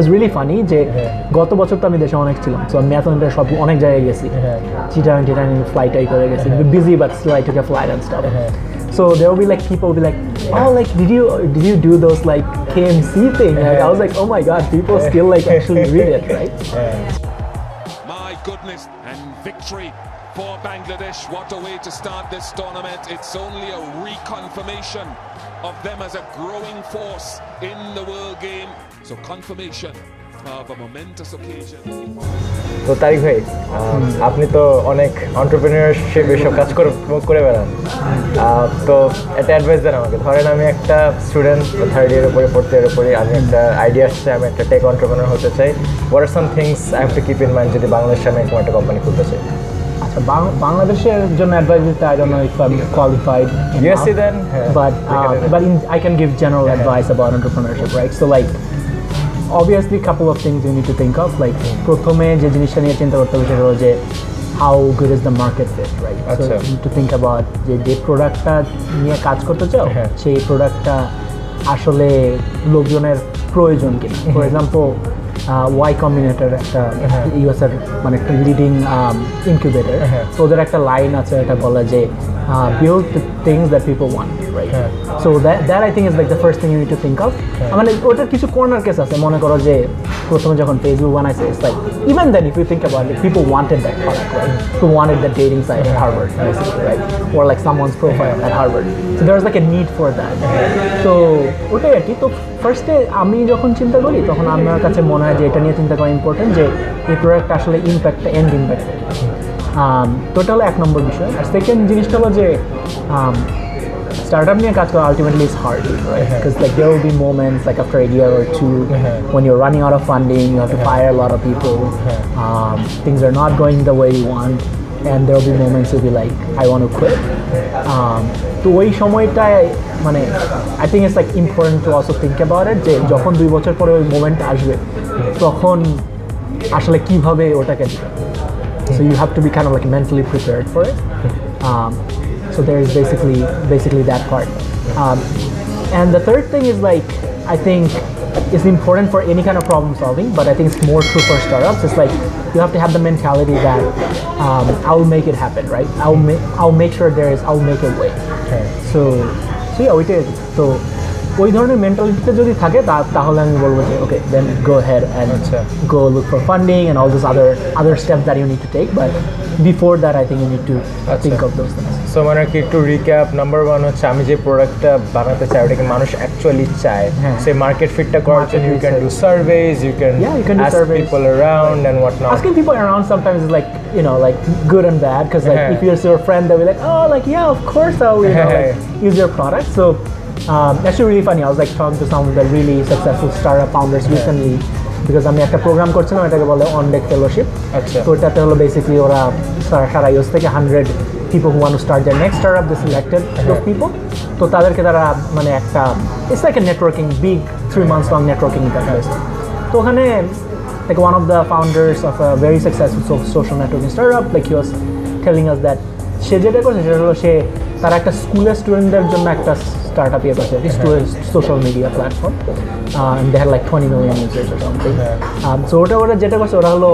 was really funny. গত বছর তো আমি দেশে অনেক ছিলাম, সো আমি ম্যাথমেটিক্স সব অনেক জায়গায় গেছি, চিটাং ফ্লাইট আই করে গেছি, busy but still I took a flight and stuff. So there will be like people will be like, oh, like did you do those like KMC thing? Like, I was like, oh my god, people still like actually read it, right? My goodness, and victory for Bangladesh. What a way to start this tournament. It's only a reconfirmation of them as a growing force in the world game. So confirmation of a momentous occasion. So Tariq bhai, আপনি তো অনেক entrepreneurship বিষয়ে কাজ করে বেড়ান, তো এটা advice দেন আমাকে। ধরেন আমি একটা স্টুডেন্ট থার্ড ইয়ারের উপরে ফোর্থ ইয়ারের উপরে, আমি একটা আইডিয়া আসছে আমি একটা টেক এন্টারপ্রেনিয়র হতে চাই, what are some things I have to keep in mind যদি বাংলাদেশে আমি এরকম একটা কোম্পানি খুলতে চাই? আচ্ছা, বাংলাদেশের জন্য অ্যাডভাইস দিতে I don't know if I am qualified, ইয়েসই দেন, but I can give general advice about entrepreneurship, right? So like obviously couple of things you need to think of, like প্রথমে যে জিনিসটা নিয়ে চিন্তা করতে হবে সেটা হলো যে how good is the market fit, right? So you need to think about যে প্রোডাক্টটা নিয়ে কাজ করতে চাও সেই প্রোডাক্টটা আসলে লোকজনের প্রয়োজন কি। ফর এক্সাম্পল Y Combinator একটা ইউএসএর মানে একটা লিডিং ইনকিউবেটর, তো ওদের একটা লাইন আছে এটা বলা যে build the things that people want, right? So that I think is like the first thing you need to think of. মানে ওটার কিছু কর্নার কেস আছে, মনে করো যে প্রথমে যখন Facebook বানাইছে, it's like even then if you think about it, people wanted that product, right? People wanted the dating site at Harvard basically, right? Or like someone's profile at Harvard, so there was like a need for that. So ওটাই আর কি। তো ফার্স্টে আমি যখন চিন্তা করি তখন আমার কাছে মনে হয় যে এটা নিয়ে চিন্তা করা ইম্পর্টেন্ট, যে এই প্রোডাক্ট আসলে ইম্প্যাক্টটা এন্ড ইম্প্যাক্টটা টোটাল এক নম্বর বিষয়। আর সেকেন্ড জিনিসটা হলো যে startup niye kaaj kora ultimately is hard, right? Because like there will be moments like after a year or two when you're running out of funding, you have to fire a lot of people, things are not going the way you want, and there will be moments you'll be like I want to quit. To oi shomoy ta mane I think it's like important to also think about it, je jokhon 2 bochor pore oi moment ashbe tokhon ashole kibhabe otake dibe, so you have to be kind of like mentally prepared for it. So there is basically that part. And the third thing is like I think it's important for any kind of problem solving, but I think it's more true for startups. It's like you have to have the mentality that I'll make it happen, right? I'll make sure there is, I'll make a way. Okay. So yeah, it is. So ওই ধরনের মেন্টালিটিতে যদি থাকে তাহলে আমি বলবো যে okay then go ahead and go look for funding and all this other steps that you need to take, but before that I think you need to think of those things. So মানে কি একটু recap, number one হচ্ছে আমি যে প্রোডাক্টটা বানাতে চাই ওটাকে মানুষ অ্যাকচুয়ালি চায়, সেই মার্কেট ফিটটা করার জন্য you can do surveys, you can ask people around and what not. Asking people around sometimes is like you know like good and bad, because like if you're your friend they will like oh like yeah of course I'll you know like, use your product. So actually really funny, I was like talking to some of the really successful startup founders recently, because আমি একটা programme করছিলাম এটাকে বলে On Deck Fellowship. আচ্ছা, তো এটাতে হলো basically ওরা সারা ইউএস থেকে 100 people who want to start their next startup, they selected those people, তো তাদেরকে তারা মানে একটা it's like a networking, big 3 months long networking event. তো ওখানে like one of the founders of a very successful social networking startup, like he was telling us that সে যেটা করছে সেটা হলো সে তারা একটা স্কুলের স্টুডেন্টদের জন্য একটা startup here was a social media platform, and they had like 20 million users or something. So whatever jeta korche ora holo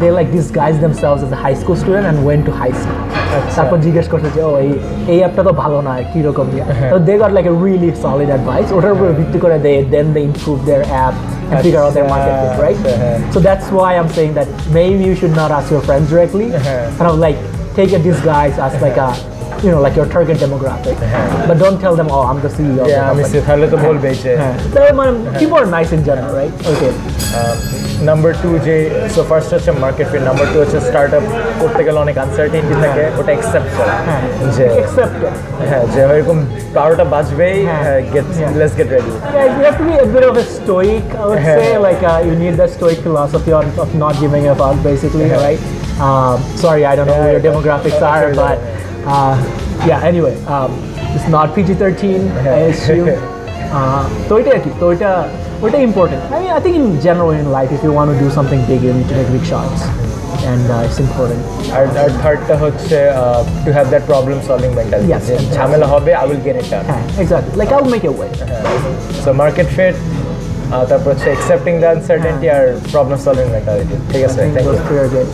they like disguised themselves as a high school student and went to high school. Tarpor jiggesh korche je oh ei app ta to bhalo na ki rokom dia, so they got like a really solid advice, otar upor bhitti kore they improved their app and figure out their market fit, right? So that's why I'm saying that maybe you should not ask your friends directly, kind of like take a disguise as like a you know like your target demographic, but don't tell them oh I'm the CEO of the company. Thale to bolbe je people are nice in general, right? Okay. Number 2 je, so first হচ্ছে market fit, number 2 হচ্ছে startup করতে গেলে অনেক uncertainty থাকে, ওটা accept করা, যে accept যে এরকম পাওয়াটা বাজবেই, let's get ready. Yeah, you have to be a bit of a stoic, I would say, like you need that stoic philosophy of not giving a fuck basically, right? Sorry, I don't know who your demographics are, but yeah anyway, it's not PG-13, I assume. Toita important. I mean I think in general in life if you want to do something big you need to take big shots, and it's important. Our third ta hocche to have that problem solving mentality. Yes, jhamela hobe I will get it done. Exactly, like I'll make a way. So market fit, তারপর হচ্ছে accepting the uncertainty আর problem solving mentality. ঠিক আছে, thank you.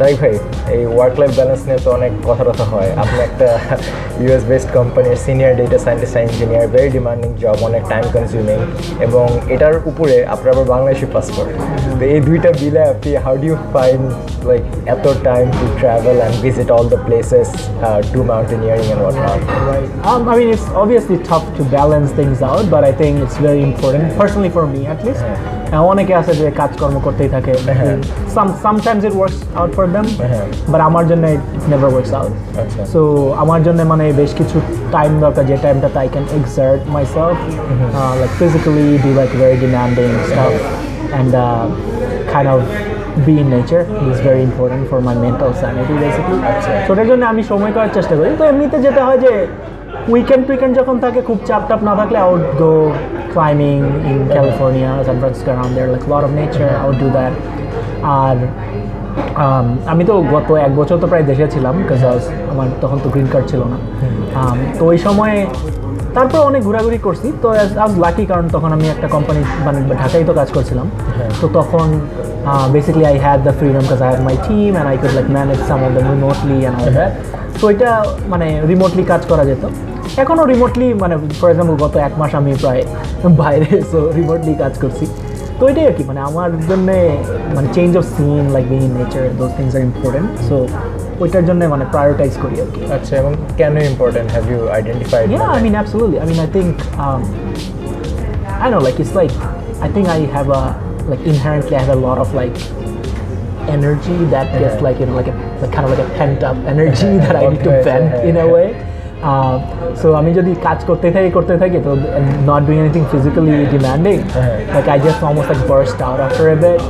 তাই ভাই, এই work life balance নিয়ে তো অনেক কথা কথা হয়। আপনি একটা ইউএস বেসড কোম্পানির senior data scientist engineer, very demanding job, অনেক টাইম কনজিউমিং, এবং এটার উপরে আপনার আবার বাংলাদেশি পাসপোর্ট। তো এই দুইটা মিলে আপনি how do you find like এত time to travel and visit all the places, do mountaineering and what not? I mean, it's obviously tough to balance things out, but I think it's very important, personally for me at least. অনেকে আছে যে কাজকর্ম করতেই থাকে, sometimes it works out for them, but আমার জন্য it never works out. So আমার জন্য মানে বেশ কিছু টাইম দরকার, যে টাইমটাতে I can exert myself, like physically do like very demanding stuff, and kind of be in nature is very important for my mental sanity basically. So এটার জন্য আমি সময় করার চেষ্টা করি। তো এমনিতে যেটা হয় যে উইকেন্ড টুইকেন্ড যখন থাকে, খুব চাপ টাপ না থাকলে out go climbing in California, San Francisco, around there, like a lot of nature. I would do that. And আমি তো গত এক বছর তো প্রায় দেশে ছিলাম, বিকজ আমার তখন তো গ্রিন কার্ড ছিল না। তো ওই সময়ে তারপর অনেক ঘোরাঘুরি করছি। তো আজ লাকি, কারণ তখন আমি একটা কোম্পানি মানে ঢাকায় তো কাজ করছিলাম। তো তখন basically I had the freedom, because I had my team and I could like manage some of the remotely and all that. তো এটা মানে রিমোটলি কাজ করা যেত। এখনও রিমোটলি মানে ফর এক্সাম্পল গত এক মাস আমি প্রায় বাইরে, সো রিমোটলি কাজ করছি। তো এটাই আর কি, মানে আমার জন্যে মানে change of scene, like being in nature, those things are important. So ওইটার জন্য মানে প্রায়োরিটাইজ করি আর কি। আচ্ছা, এবং কেন important, have you identified? Yeah, I mean, absolutely. I mean, I think, I don't know, like it's like, I think I have a, like inherently I have a lot of like energy that gets like, you know, like a like, kind of like a pent up energy that I need to vent in a way. So আমি যদি কাজ করতে থাকি তো not doing anything physically demanding, like I just almost like burst out after a bit.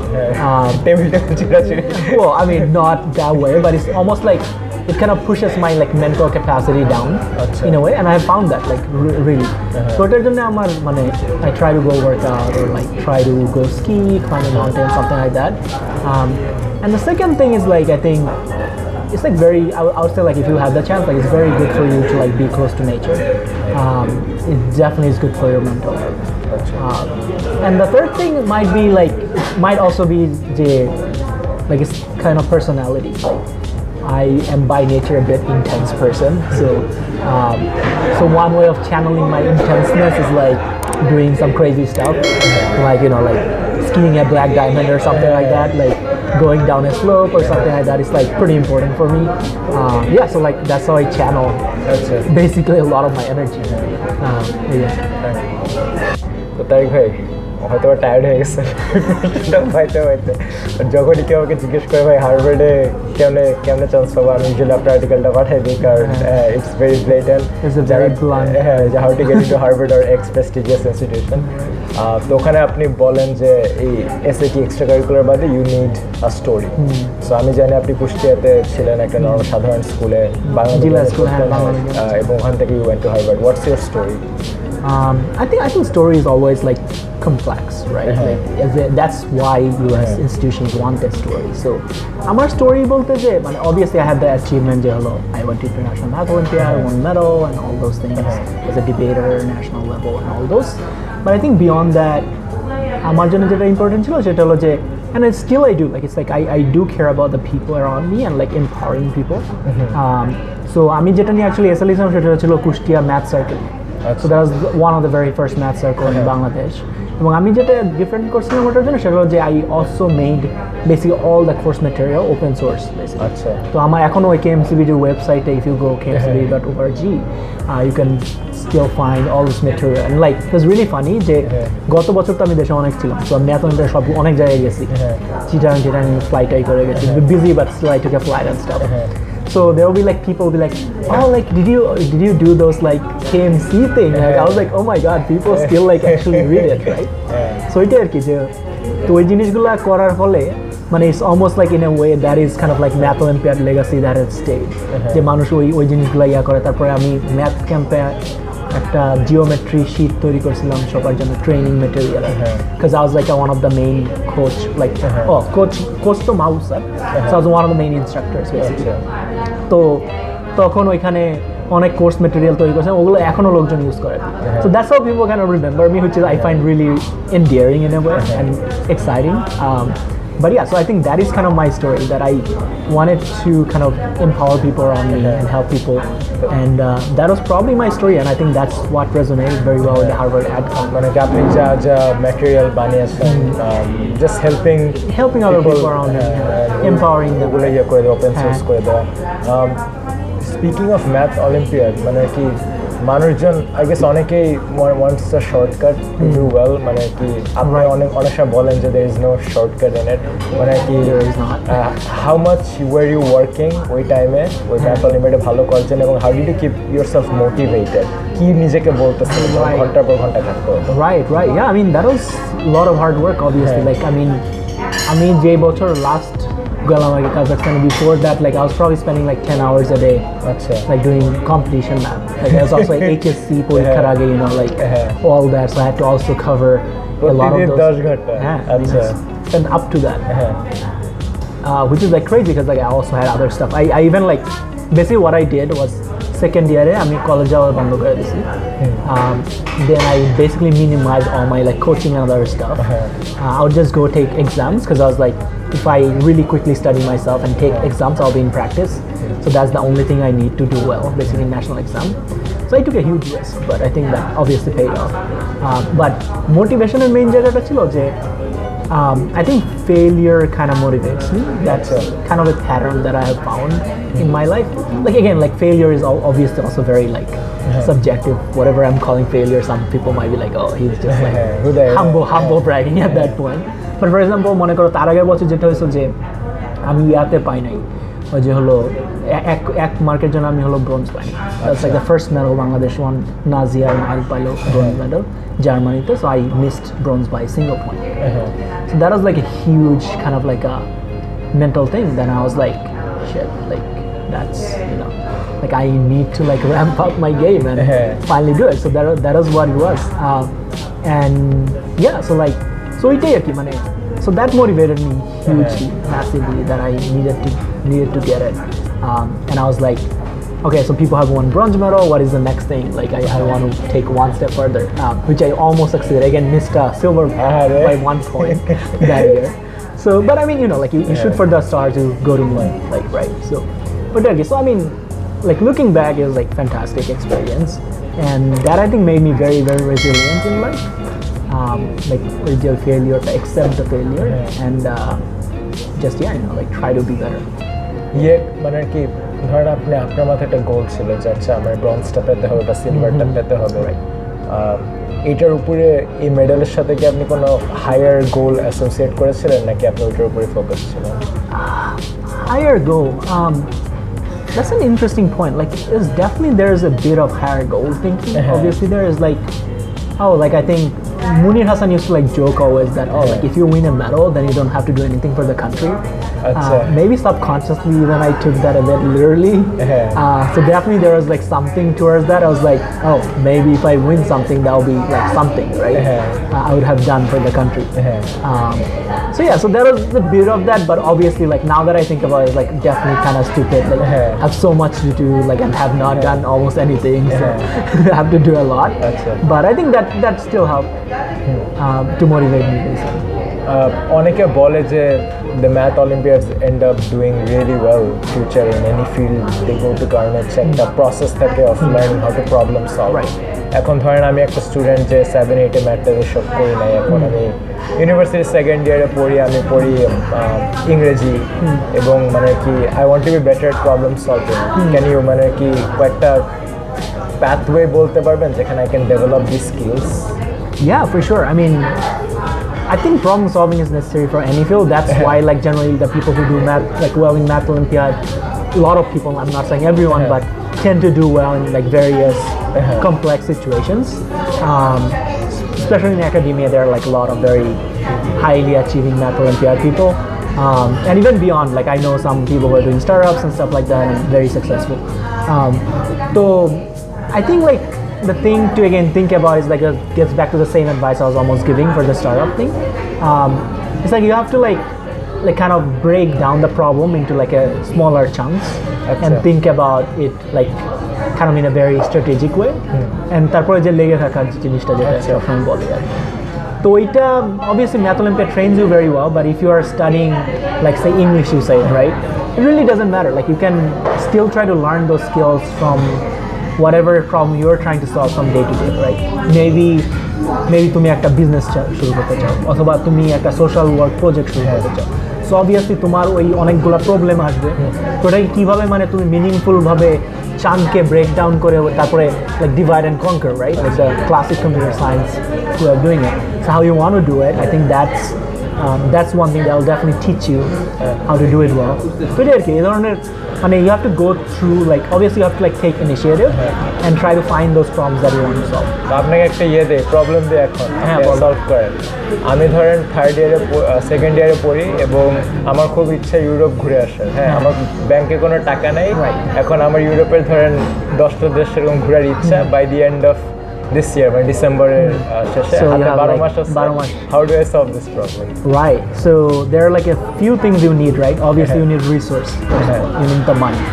Well, I mean not that way, but it's almost like it kind of pushes my like mental capacity down in a way, and I have found that like really. So এটার জন্য আমার মানে I try to go work out or like try to go ski, climb a mountain, something like that. And the second thing is like I think it's like very, I would say like if you have the chance, like it's very good for you to like be close to nature. It definitely is good for your mental health. And the third thing might be like, might also be the, like it's kind of personality. I am by nature a bit intense person, so one way of channeling my intenseness is like doing some crazy stuff, like you know, like skiing a black diamond or something like that, like going down a slope or something like that is like pretty important for me. Yeah, so like that's how I channel basically a lot of my energy. So Tariq bhai, হয়তো tired হয়ে গেছে পাইতে। যখনই কেউ আমাকে জিজ্ঞেস করে ভাই হার্ভার্ডে কেমনে চান্স পাবো, আমি ইউজুয়ালি আপনার আর্টিকেলটা পাঠাই দিই, কারণ it's very blatant, how to get into Harvard or x prestigious institution. তো ওখানে আপনি বলেন যে এই এসএটি এক্সট্রা কারিকুলার বাদে you need a story. So আমি জানি আপনি কুষ্টিয়াতে ছিলেন একটা নর্মাল সাধারণ স্কুলে, বাংলা স্কুল, এবং ওখান থেকে you went to Harvard. What's your story? I think story is always like complex, right? Like, that's why US institutions want that story. So amar story bolte je mane obviously I had the achievement je holo I went to International Math Olympiad, I won medal and all those things, as a debater national level and all those, but I think beyond that amar jonno jeta important chilo seta holo je, and I still I do, like it's like I do care about the people around me and like empowering people. So ami jeta ni actually SLE sam seta chilo Kushtia Math Circle. So that was one of the very first math circle in Bangladesh. এবং আমি যেটা different করছিলাম ওটার জন্য সেটা হচ্ছে I also made basic all the course material open source. তো আমার এখন ওই KMCB ওয়েবসাইটে if you go kmcb.org, you can still find all this material. And like it was really funny যে গত বছর তো আমি দেশে অনেক ছিলাম, তো আমি এত সব অনেক জায়গায় গেছি, চিটাং ফ্লাইটাই করে গেছি, busy but still I took a flight and stuff. So there will be like people will be like, oh, like did you do those like KMC thing? Like I was like, oh my god, people still like actually read it, right? So it is like to ei jinish gula korar hole মানে it's almost like in a way that is kind of like math olympiad legacy that has stayed, যে মানুষ ওই জিনিসগুলো ইয়া করে। তারপরে আমি math ক্যাম্পে একটা জিওমেট্রি শিট তৈরি করছিলাম সবার জন্য, training material, because I was like one of the main coach, like ও কোচ তো মাউস sir, so I was one of the main instructors. তো তখন ওইখানে on a course material use. So that's how people kind of remember me, which is I find really endearing in a way and exciting. But yeah, so I think that is kind of my story, that I wanted to kind of empower people around me and help people. And that was probably my story, and I think that's what resonated very well with the Harvard AdCom. Material, just helping other people around me, empowering them. Open source. Speaking of Math Olympiad, Manujan, I guess wants a shortcut to do well. There is no shortcut in it. How much were you working that time? How did you keep yourself motivated? Right. Yeah, I mean, that was a lot of hard work, obviously. Right. I mean, Jay Butcher last. Kazakhstan, before that, I was probably spending 10 hours a day, doing competition math. I was also HSC, karage, all that. So I had to also cover a lot of those. I spent up to that, which is crazy because I also had other stuff. I even basically what I did was second year I college hour then I basically minimized all my coaching and other stuff. I would just go take exams because I was if I really quickly study myself and take exams, I'll be in practice. So that's the only thing I need to do well, basically national exam. So I took a huge risk, but I think that obviously paid off. But motivation and main jaga ta chilo je, I think failure kind of motivates me. That's kind of a pattern that I have found in my life. Failure is obviously also very subjective. Whatever I'm calling failure, some people might be oh, he's just humble bragging at that point. But for example, মনে করো তার আগের বছর যেটা হয়েছিল যে আমি ইয়াতে পাই নাই, ওই যে হলো এক মার্কের জন্য আমি হলো ব্রোঞ্জ পাই। That's the first medal Bangladesh won. Nazia and I পাইলো ব্রোঞ্জ medal Germanyতে, so I missed bronze by a single point. So that was a huge kind of a mental thing. Then I was shit, that's I need to ramp up my game and finally do it. So that was what it was. And yeah, so so that motivated me hugely, massively, that I needed to get it. And I was okay, so people have won bronze medal, what is the next thing? I want to take one step further, which I almost succeeded. Again, missed a silver by 1 point that year. So, but you shoot for the stars, you go to moon, right? So, but okay, so looking back, it was fantastic experience. And that I think made me very, very resilient in life. Real failure, to accept the failure, and try to be better. Goal chilo je accha amar bronze ta pete hobe ba silver ta pete hobe, etar upore ei medal er sathe ki apni kono higher goal associate korechilen naki apni otar upore focus chilo? Higher goal, that's an interesting point. There's a bit of higher goal thinking. Obviously there is I think Munir Hassan used to joke always that if you win a medal then you don't have to do anything for the country. Maybe subconsciously then I took that a bit literally. So definitely there was something towards that. I was oh, maybe if I win something that'll be something, right? I would have done for the country. So yeah, so there was a bit of that, but obviously now that I think about it, definitely kind of stupid. I have so much to do, and have not done almost anything, so I have to do a lot. But I think that still helped. To motivate me basically. Oneke bole je the Math Olympiads end up doing really well future in any field they go to, karon hocche the process thake of learning how to problem solve. Ekhon thoren ami ekta student je 7-8 math e shob kori nai, ekhon ami university second year e pori ingreji ebong I want to be better at problem solving. Can you koyekta pathway bolte parben jekhane I can develop these skills? Yeah, for sure. I think problem solving is necessary for any field. That's why generally the people who do math well in Math Olympiad, a lot of people, I'm not saying everyone, but tend to do well in various complex situations. Especially in academia, there are a lot of very highly achieving Math Olympiad people. And even beyond, I know some people who are doing startups and stuff like that and very successful. So I think the thing to again think about is it gets back to the same advice I was almost giving for the startup thing. It's you have to kind of break down the problem into a smaller chunks and think about it kind of in a very strategic way. And that's why So it obviously Math Olympiad trains you very well, but if you are studying, like say English, you say right, it really doesn't matter. Like you can still try to learn those skills from whatever problem you are trying to solve from day to day, right? Maybe তুমি একটা business শুরু করতে চাও, অথবা তুমি একটা social work project শুরু করতে চাও. So obviously তোমার ওই অনেকগুলা problem আসবে, তো এটাকে কিভাবে মানে তুমি meaningful ভাবে chunke breakdown kore tapore like divide and conquer, right? It's a classic computer science way of doing it. So how you want to do it, I think that's one thing that will definitely teach you how to do it well. But you have to go through, like obviously you have to like take initiative and try to find those problems that you want to solve. আপনাকে একটা ইয়ে দে problem they এখন solve করেন। আমি ধরেন third ইয়ারে second ইয়ারে পড়ি এবং আমার খুব ইচ্ছা ইউরোপ ঘুরে আসার। হ্যাঁ, আমার ব্যাংকে কোনো টাকা নেই, এখন আমার ইউরোপের ধরেন 10টা দেশ এরকম ঘোরার ইচ্ছা by the end of this year by December so yeah, like, how do I solve this problem, right? So there are like a few things you need, right? Obviously you need resource, you need the money,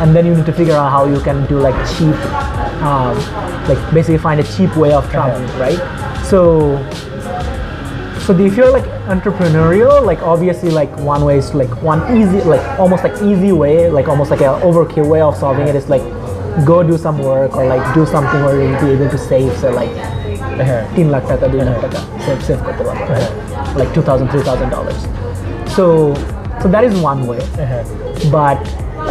and then you need to figure out how you can do like cheap like basically find a cheap way of traveling, right? So if you're like entrepreneurial, like obviously like one way is to, like one easy like almost like easy way, like almost like an overkill way of solving it is like go do some work or like do something where you'll be able to save, so like 3 lakh taka 2 lakh taka save korte parbo, right? Like $2,000-$3,000. So that is one way.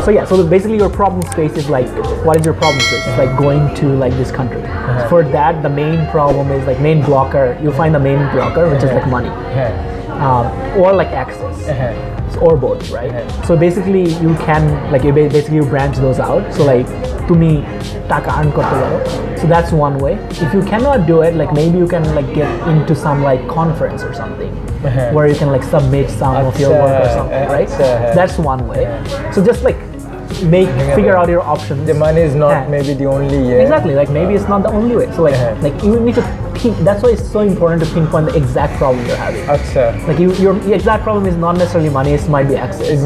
So basically your problem space is like, what is your problem space? It's like going to like this country. So for that the main problem is like main blocker, you find the main blocker which is like money or like access. Or both, right? So basically you can like you branch those out. So like tumi taka earn korte paro. So that's one way. If you cannot do it, like maybe you can like get into some like conference or something where you can like submit some of your work or something, right? That's one way. So just like figure out your options. The money is not maybe the only way. Exactly, like maybe it's not the only way. So like you need to that's why it's so important to pinpoint the exact problem you're having. Like your exact problem is not necessarily money, it might be access.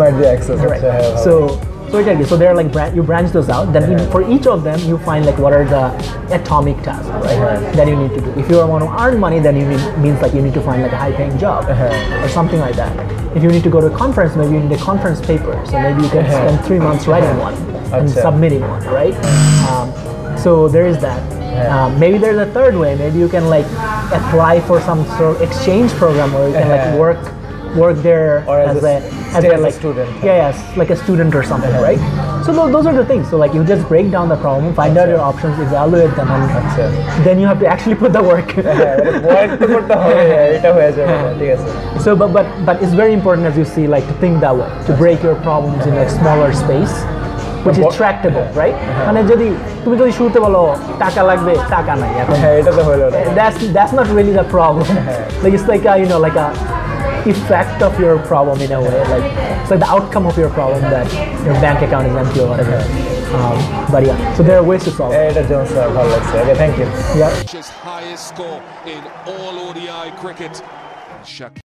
Right. So they're like you branch those out. Then for each of them you find like what are the atomic tasks, right? That you need to do. If you want to earn money, then means like you need to find like a high-paying job or something like that. If you need to go to a conference, maybe you need a conference paper. So maybe you can spend 3 months writing one and submitting one, right? So there is that. Maybe there's a third way. Maybe you can like apply for some sort of exchange program where you can like work there or as a like student. Like a student or something, right? So those are the things. So like you just break down the problem, find out your options, evaluate them, and then you have to actually put the work. So but it's very important, as you see, like to think that way, to break your problems in like smaller space. Which is tractable, right? And if you shoot the ball, taka nahi. That's not really the problem. Like it's like a effect of your problem in a way. Like it's like the outcome of your problem that your bank account is empty or whatever. But yeah, so there are ways to solve it. Okay, thank you. Yeah. Highest score in all ODI cricket.